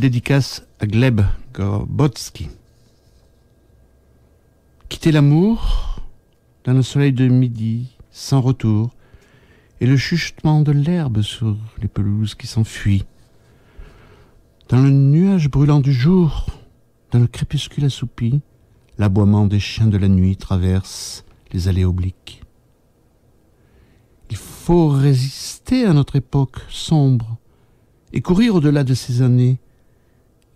Dédicace à Gleb Gorbovski. Quitter l'amour dans le soleil de midi sans retour et le chuchotement de l'herbe sur les pelouses qui s'enfuit. Dans le nuage brûlant du jour, dans le crépuscule assoupi, l'aboiement des chiens de la nuit traverse les allées obliques. Il faut résister à notre époque sombre et courir au-delà de ces années.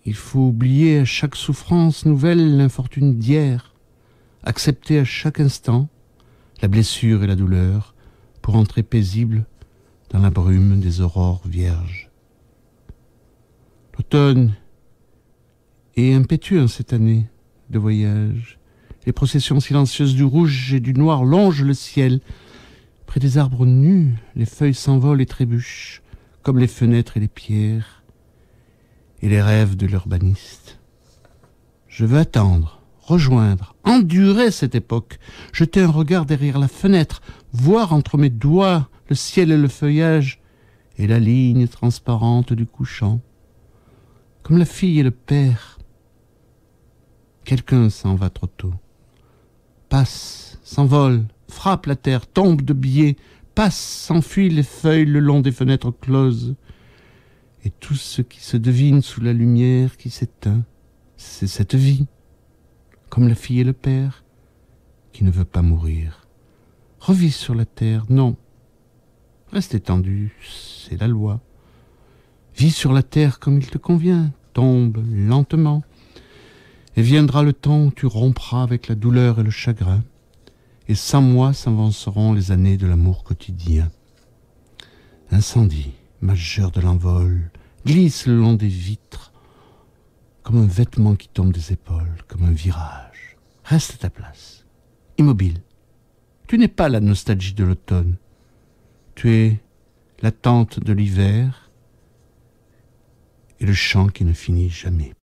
Il faut oublier à chaque souffrance nouvelle l'infortune d'hier, accepter à chaque instant la blessure et la douleur pour entrer paisible dans la brume des aurores vierges. L'automne est impétueux en cette année de voyage. Les processions silencieuses du rouge et du noir longent le ciel. Près des arbres nus, les feuilles s'envolent et trébuchent, comme les fenêtres et les pierres, et les rêves de l'urbaniste. Je veux attendre, rejoindre, endurer cette époque, jeter un regard derrière la fenêtre, voir entre mes doigts le ciel et le feuillage, et la ligne transparente du couchant. Comme la fille et le père, quelqu'un s'en va trop tôt. Passe, s'envole, frappe la terre, tombe de biais, passe, s'enfuit les feuilles le long des fenêtres closes, et tout ce qui se devine sous la lumière qui s'éteint, c'est cette vie, comme la fille et le père, qui ne veut pas mourir. Revis sur la terre, non. Reste étendu, c'est la loi. Vis sur la terre comme il te convient, tombe lentement, et viendra le temps où tu rompras avec la douleur et le chagrin, et sans moi s'avanceront les années de l'amour quotidien. Incendie, majeur de l'envol, glisse le long des vitres, comme un vêtement qui tombe des épaules, comme un virage. Reste à ta place, immobile. Tu n'es pas la nostalgie de l'automne. Tu es l'attente de l'hiver et le chant qui ne finit jamais.